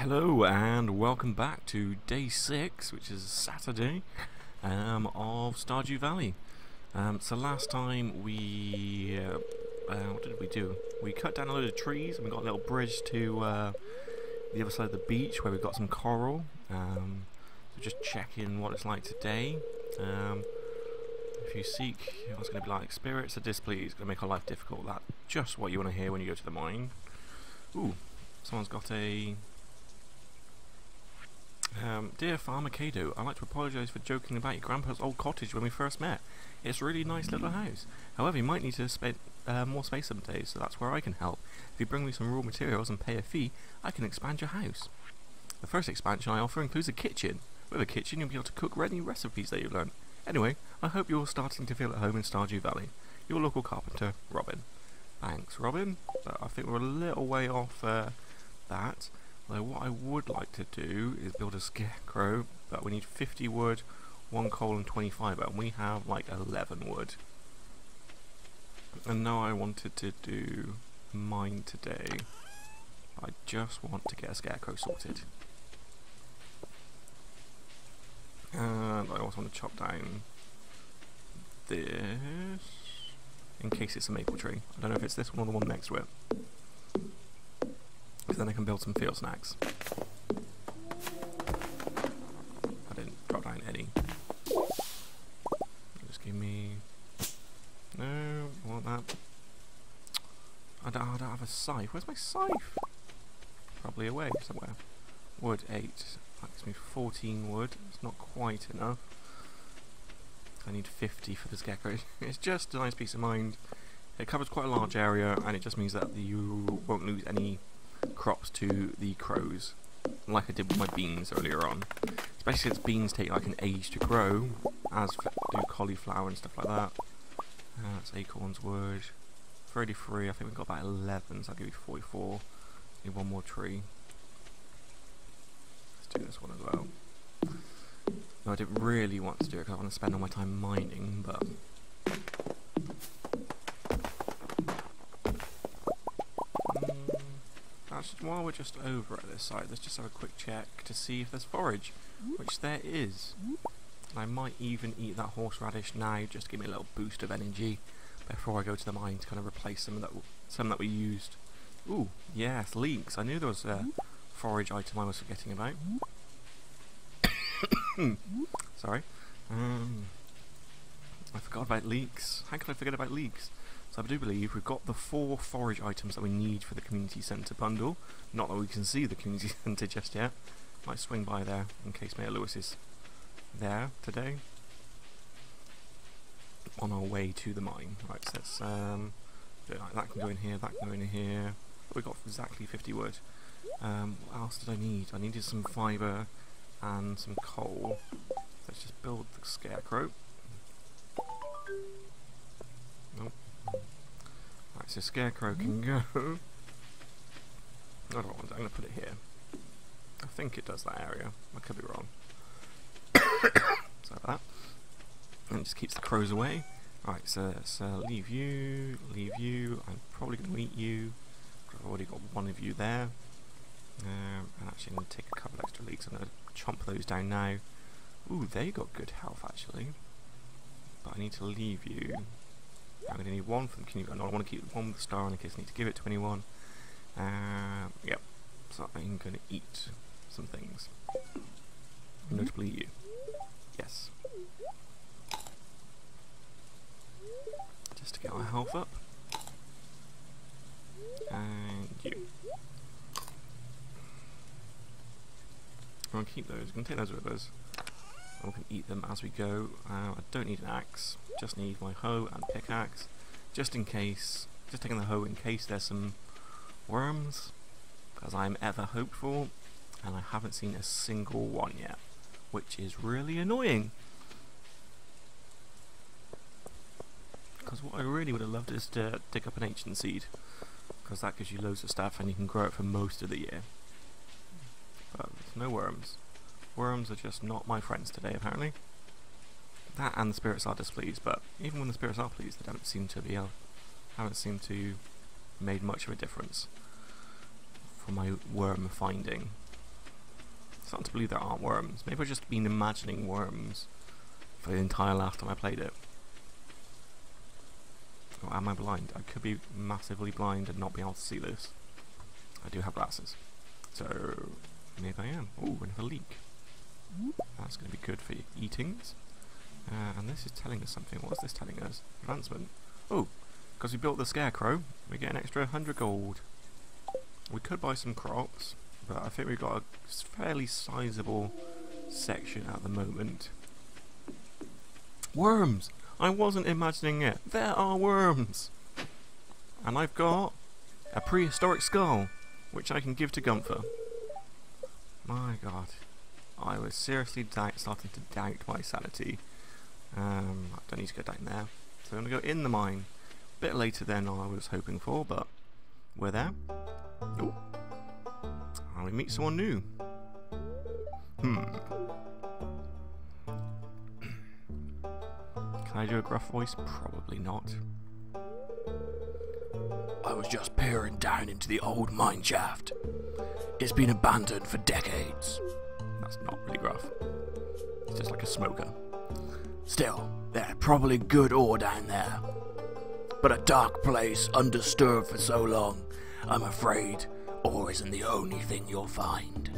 Hello and welcome back to day 6, which is Saturday, of Stardew Valley. So last time we, what did we do? We cut down a load of trees and we got a little bridge to the other side of the beach where we got some coral. So just check in what it's like today. If you seek what's going to be like, spirits are displeased, going to make our life difficult. That's just what you want to hear when you go to the mine. Ooh, someone's got a... Dear Farmer Kado, I'd like to apologise for joking about your grandpa's old cottage when we first met. It's a really nice little house. However, you might need to spend more space some days, so that's where I can help. If you bring me some raw materials and pay a fee, I can expand your house. The first expansion I offer includes a kitchen. With a kitchen, you'll be able to cook ready recipes that you've learned. Anyway, I hope you're all starting to feel at home in Stardew Valley. Your local carpenter, Robin. Thanks, Robin. So I think we're a little way off that. Though what I would like to do is build a scarecrow, but we need 50 wood, 1 coal and 20 fibre, and we have like 11 wood. And now I wanted to do mine today. I just want to get a scarecrow sorted. And I also want to chop down this, in case it's a maple tree. I don't know if it's this one or the one next to it. Then I can build some field snacks. I didn't drop down any. Just give me... No, I want that. I don't have a scythe. Where's my scythe? Probably away somewhere. Wood 8. That gives me 14 wood. It's not quite enough. I need 50 for the scarecrow. It's just a nice piece of mind. It covers quite a large area and it just means that you won't lose any crops to the crows, like I did with my beans earlier on. Especially since beans take like an age to grow, as do cauliflower and stuff like that. That's acorns wood. 33, I think we've got about 11, so I'll give you 44. Need one more tree. Let's do this one as well. No, I didn't really want to do it because I want to spend all my time mining, but... While we're just over at this site, let's just have a quick check to see if there's forage, which there is. And I might even eat that horseradish now, just to give me a little boost of energy before I go to the mine to kind of replace some that we used. Ooh, yes, leeks. I knew there was a forage item I was forgetting about. Sorry. I forgot about leeks. How could I forget about leeks? So I do believe we've got the 4 forage items that we need for the community centre bundle. Not that we can see the community centre just yet. Might swing by there in case Mayor Lewis is there today. On our way to the mine. Right, so that's that can go in here, that can go in here. We've got exactly 50 wood. What else did I need? I needed some fibre and some coal. Let's just build the scarecrow. Nope. Right, so scarecrow can go. I don't want it. I'm going to put it here. I think it does that area. I could be wrong. Sorry about that. And it just keeps the crows away. Right, so let's leave you. I'm probably going to eat you. I've already got one of you there. And actually, I'm going to take a couple extra leeks. I'm going to chomp those down now. Ooh, they got good health actually. But I need to leave you. I'm going to need one for the community. I want to keep one with the star in case I need to give it to anyone. Yep. So I'm going to eat some things. Notably you. Yes. Just to get our health up. And you. I'm going to keep those. I'm going to take those with us. I can eat them as we go. I don't need an axe, just need my hoe and pickaxe, just in case, just taking the hoe in case there's some worms, as I'm ever hopeful, and I haven't seen a single one yet, which is really annoying. Because what I really would have loved is to dig up an ancient seed, because that gives you loads of stuff and you can grow it for most of the year. But there's no worms. Worms are just not my friends today, apparently. That and the spirits are displeased, but even when the spirits are pleased, they don't seem to be able, haven't seemed to made much of a difference for my worm finding. starting to believe there aren't worms. Maybe I've just been imagining worms for the entire last time I played it. Or am I blind? I could be massively blind and not be able to see this. I do have glasses. So, maybe I am. Ooh, another leek. That's going to be good for your eatings. And this is telling us something. What's this telling us? Advancement. Oh, because we built the scarecrow, we get an extra 100 gold. We could buy some crops, but I think we've got a fairly sizable section at the moment. Worms! I wasn't imagining it. There are worms! And I've got a prehistoric skull, which I can give to Gunther. My god. I was seriously starting to doubt my sanity. I don't need to go down there. So I'm going to go in the mine. A bit later than I was hoping for, but we're there. Ooh. And we meet someone new. Can I do a gruff voice? Probably not. I was just peering down into the old mine shaft. It's been abandoned for decades. That's not really gruff. It's just like a smoker. Still, there's probably good ore down there. But a dark place, undisturbed for so long, I'm afraid ore isn't the only thing you'll find.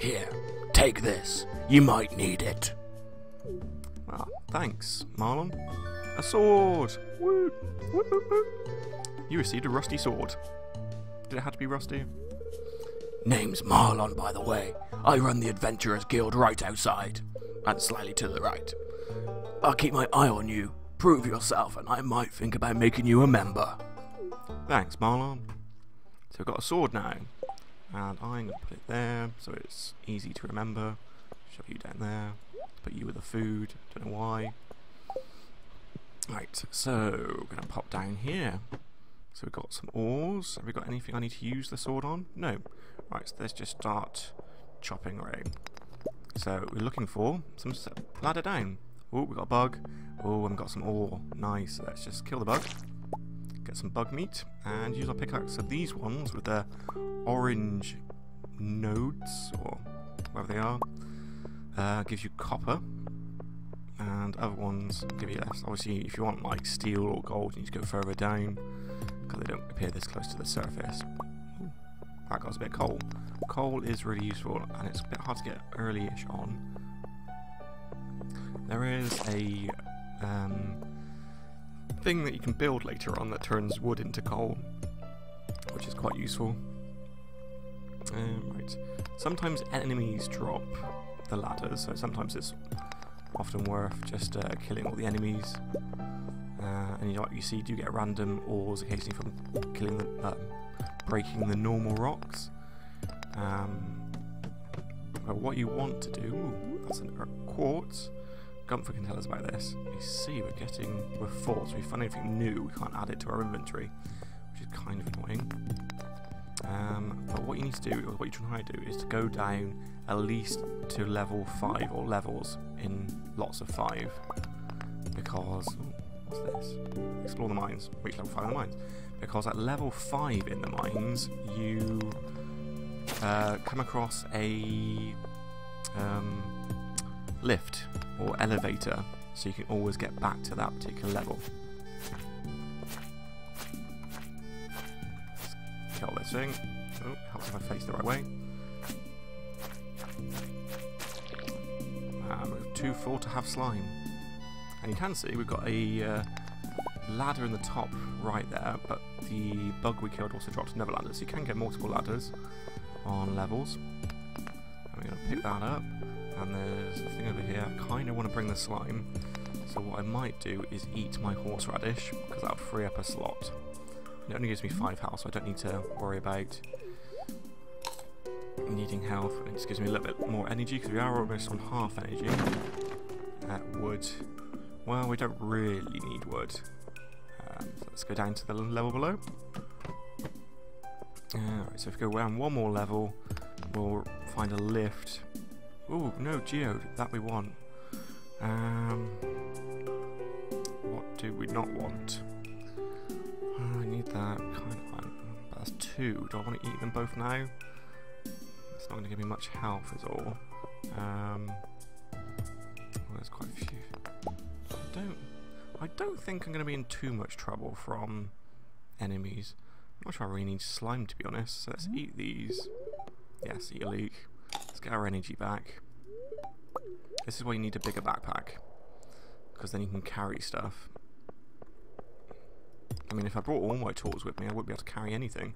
Here, take this. You might need it. Well, thanks, Marlon. A sword! Woo! Woo, woo, woo. You received a rusty sword. Did it have to be rusty? Name's Marlon, by the way. I run the Adventurers Guild right outside, and slightly to the right. I'll keep my eye on you. Prove yourself, and I might think about making you a member. Thanks, Marlon. So I've got a sword now, and I'm going to put it there, so it's easy to remember. Shove you down there. Put you with the food. Don't know why. Right, so we're going to pop down here. So we've got some ores. Have we got anything I need to use the sword on? No. Right, so let's just start chopping away. So we're looking for some ladder down. Oh, we got a bug. Oh, and we got some ore. Nice. So let's just kill the bug. Get some bug meat and use our pickaxe. So these ones with their orange nodes or whatever they are gives you copper, and other ones give you less. Obviously, if you want like steel or gold, you need to go further down because they don't appear this close to the surface. Ooh, that got us a bit of coal. Coal is really useful, and it's a bit hard to get early-ish on. There is a thing that you can build later on that turns wood into coal, which is quite useful. Right. Sometimes enemies drop the ladders, so sometimes it's often worth just killing all the enemies. And you see, you do get random ores occasionally from killing the, breaking the normal rocks. But what you want to do, ooh, that's a quartz. Gunther can tell us about this. You see, we're full, so if we find anything new, we can't add it to our inventory, which is kind of annoying. But what you need to do, or what you try to do, is to go down at least to level 5 or levels in lots of 5. Because, ooh, what's this? Explore the mines. Reach level 5 in the mines. Because at level 5 in the mines, you come across a lift or elevator, so you can always get back to that particular level. Let's kill this thing. Oh, helps if I face the right way. We're too full to have slime. And you can see we've got a ladder in the top right there, but the bug we killed also dropped another ladder, so you can get multiple ladders on levels. And we're going to pick that up. And there's a thing over here. I kind of want to bring the slime, so what I might do is eat my horseradish, because that'll free up a slot. It only gives me 5 health, so I don't need to worry about needing health. It just gives me a little bit more energy, because we are almost on half energy. Wood. Well, we don't really need wood. So let's go down to the level below. Alright, so if we go around one more level, we'll find a lift. Ooh, no geode, that we want. What do we not want? Oh, I need that kind of one. That's 2. Do I want to eat them both now? It's not going to give me much health at all. Well, there's quite a few. I don't think I'm going to be in too much trouble from enemies. I'm not sure I really need slime, to be honest. So let's eat these. Yes, eat a leek. Let's get our energy back. This is why you need a bigger backpack, because then you can carry stuff. I mean, if I brought all my tools with me, I wouldn't be able to carry anything,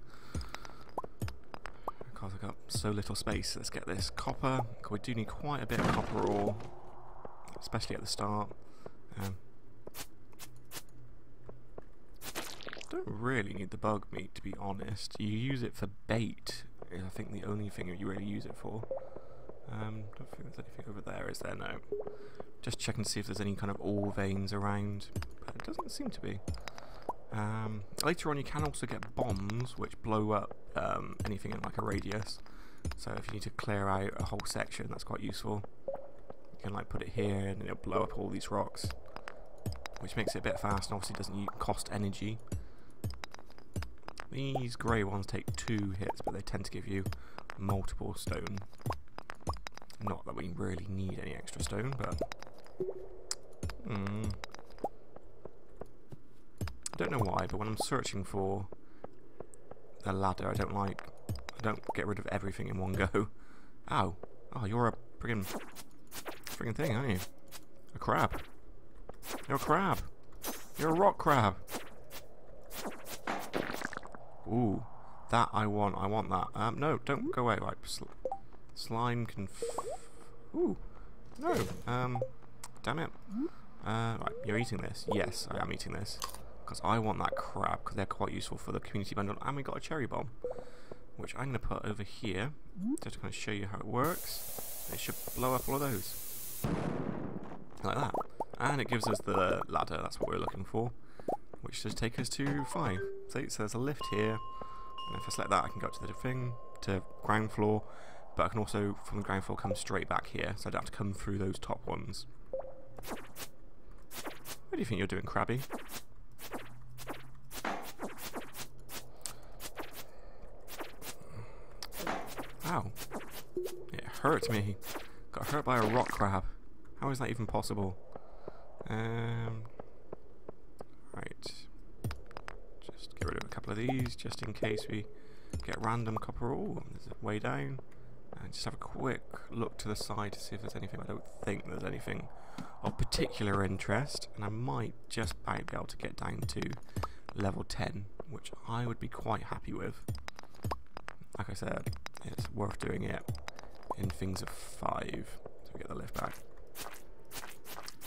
because I've got so little space. Let's get this copper, because we do need quite a bit of copper ore, especially at the start. Don't really need the bug meat, to be honest. You use it for bait, I think, the only thing that you really use it for. Don't think there's anything over there, is there? No. Just check and see if there's any kind of ore veins around, but it doesn't seem to be. Later on you can also get bombs which blow up anything in like a radius, so if you need to clear out a whole section, that's quite useful. You can like put it here and it'll blow up all these rocks, which makes it a bit fast and obviously doesn't cost energy. These grey ones take 2 hits, but they tend to give you multiple stone. Not that we really need any extra stone, but I don't know why, but when I'm searching for a ladder, I don't get rid of everything in one go. Ow. Oh, you're a friggin' thing, aren't you? A crab. You're a crab. You're a rock crab. Ooh. That I want. I want that. No, don't go away. Like, slime can... Ooh. No. Damn it. Right, you're eating this. Yes, I am eating this. Because I want that crab, because they're quite useful for the community bundle. And we got a cherry bomb, which I'm going to put over here, just to kind of show you how it works. It should blow up all of those. Like that. And it gives us the ladder, that's what we're looking for, which does take us to 5. See, so there's a lift here. And if I select that, I can go up to the thing, to ground floor. But I can also, from the ground floor, come straight back here, so I don't have to come through those top ones. What do you think you're doing, Krabby? Ow. It hurt me. Got hurt by a rock crab. How is that even possible? Right. Just get rid of a couple of these, just in case we get random copper. Oh, there's a way down. And just have a quick look to the side to see if there's anything. I don't think there's anything of particular interest. And I might just about be able to get down to level 10, which I would be quite happy with. Like I said, it's worth doing it in things of 5. So we get the lift back.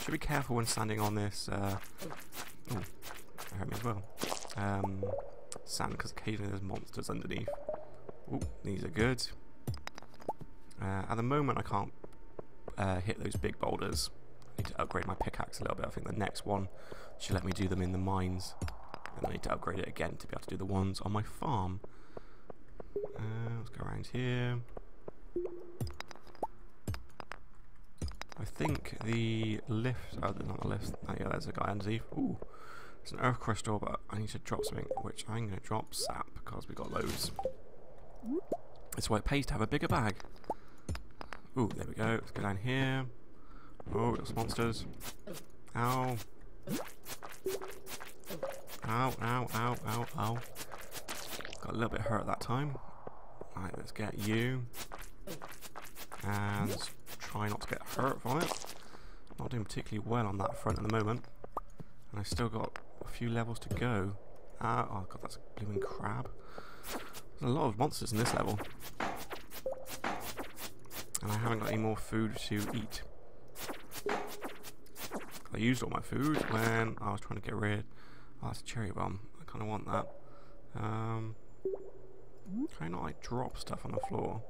Should be careful when standing on this. Ooh, I hurt me as well. Sand, because occasionally there's monsters underneath. Ooh, these are good. At the moment, I can't hit those big boulders. I need to upgrade my pickaxe a little bit. I think the next one should let me do them in the mines. And I need to upgrade it again to be able to do the ones on my farm. Let's go around here. I think the lift, not the lift, yeah, there's a guy underneath. Ooh, it's an earth crystal, but I need to drop something, which I'm going to drop sap, because we've got loads. That's why it pays to have a bigger bag. Ooh, there we go, let's go down here. Oh, we've got monsters. Ow. Ow, ow, ow, ow, ow. Got a little bit hurt that time. Alright, let's get you. And try not to get hurt from it. Not doing particularly well on that front at the moment. And I've still got a few levels to go. Oh god, that's a blooming crab. There's a lot of monsters in this level. And I haven't got any more food to eat. I used all my food when I was trying to get rid... Oh, that's a cherry bomb. I kind of want that. Can I not like drop stuff on the floor?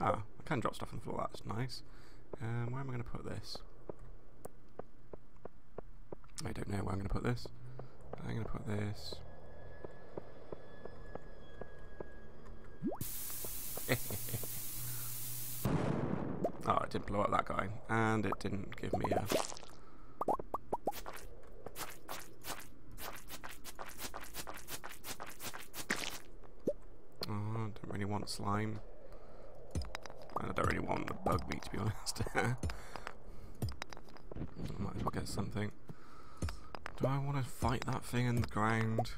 Oh, I can drop stuff on the floor, that's nice. Where am I going to put this? I don't know where I'm going to put this. I'm going to put this... Oh, it didn't blow up that guy. And it didn't give me a... want slime. And I don't really want a bug meat, to be honest. I might as well get something. Do I want to fight that thing in the ground?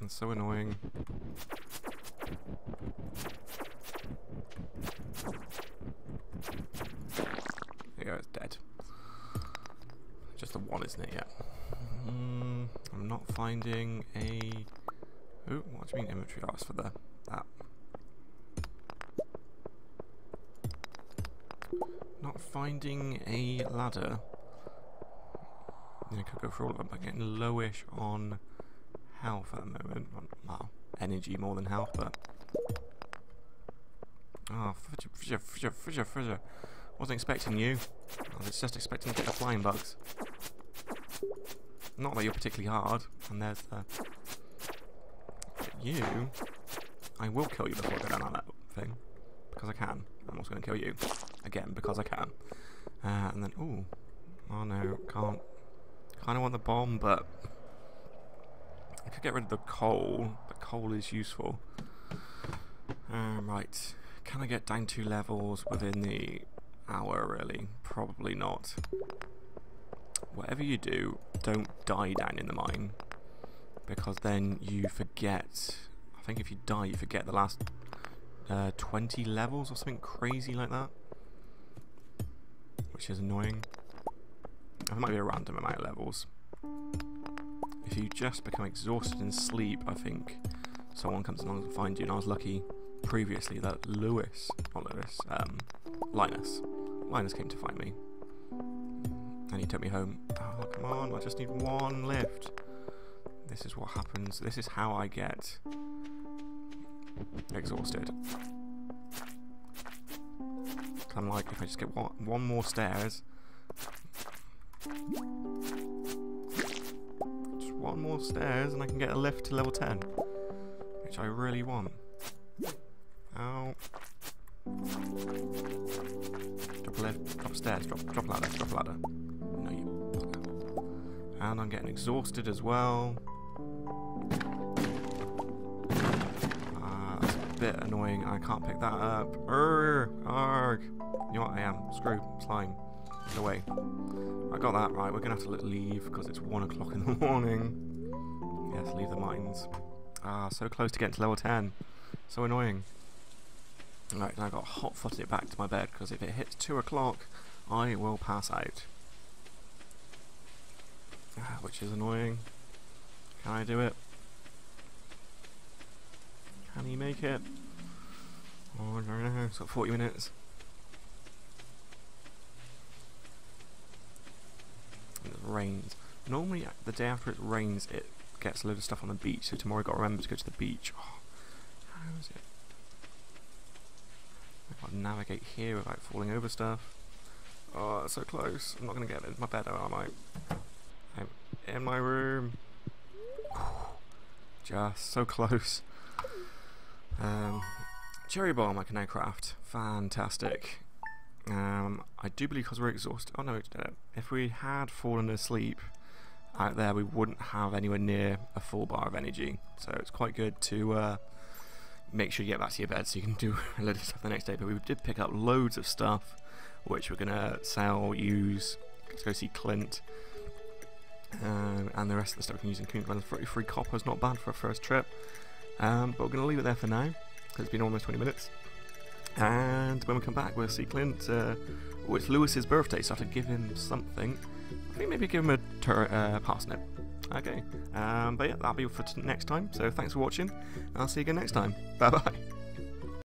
It's so annoying. There you go, it's dead. Just the one, isn't it? Yeah. I'm not finding a... Ooh, what do you mean inventory? Oh, it's for the... that. Not finding a ladder. I could go for all of them, but I'm getting lowish on health at the moment. Well, energy more than health, but... Oh, fridger. Wasn't expecting you. I was just expecting to get the flying bugs. Not that you're particularly hard. And there's the... You... I will kill you before I go down on that thing. Because I can. I'm also going to kill you. Again, because I can. And then... Ooh. Oh no, can't... Kind of want the bomb, but I could get rid of the coal. But coal is useful. Right, can I get down 2 levels within the hour? Really, probably not. Whatever you do, don't die down in the mine, because then you forget. I think if you die, you forget the last 20 levels or something crazy like that, which is annoying. It might be a random amount of levels. If you just become exhausted in sleep, I think someone comes along and finds you. And I was lucky previously that Linus came to find me, and he took me home. Oh, come on, I just need one lift. This is what happens. This is how I get exhausted. I'm like, if I just get one more stairs. Just one more stairs and I can get a lift to level 10, which I really want. Ow. Drop lift, drop stairs, drop ladder, drop ladder. No, you. And I'm getting exhausted as well. That's a bit annoying. I can't pick that up. Arg. You know what I am? Screw slime. Get away. I got that right. We're gonna have to leave because it's 1 o'clock in the morning. Yes, leave the mines. Ah, so close to getting to level 10. So annoying. Right, I got hot-footed it back to my bed because if it hits 2 o'clock, I will pass out. Which is annoying. Can I do it? Can he make it? Oh no, it's got 40 minutes. It rains. Normally the day after it rains it gets a load of stuff on the beach, so tomorrow I've got to remember to go to the beach. Oh, how is it? I've got to navigate here without falling over stuff. Oh, that's so close. I'm not going to get in my bed, am I? I'm in my room. Just so close. Cherry bomb I can now craft. Fantastic. I do believe because we're exhausted. Oh no, if we had fallen asleep out there, we wouldn't have anywhere near a full bar of energy. So it's quite good to make sure you get back to your bed so you can do a load of stuff the next day. But we did pick up loads of stuff, which we're gonna sell, use, go see Clint, and the rest of the stuff we can use, including 33 copper. Is not bad for a first trip. But we're gonna leave it there for now because it's been almost 20 minutes. And when we come back, we'll see Clint. Oh, it's Lewis's birthday, so I have to give him something. I think maybe give him a parsnip. Okay. But yeah, that'll be for next time. So thanks for watching. I'll see you again next time. Bye bye.